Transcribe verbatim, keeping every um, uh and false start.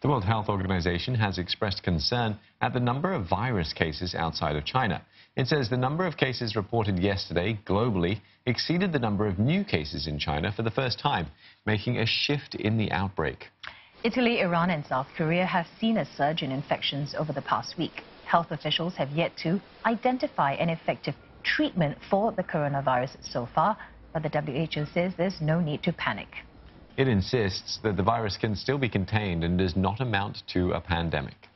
The World Health Organization has expressed concern at the number of virus cases outside of China. It says the number of cases reported yesterday globally exceeded the number of new cases in China for the first time, making a shift in the outbreak. Italy, Iran and South Korea have seen a surge in infections over the past week. Health officials have yet to identify an effective treatment for the coronavirus so far, but the W H O says there's no need to panic. It insists that the virus can still be contained and does not amount to a pandemic.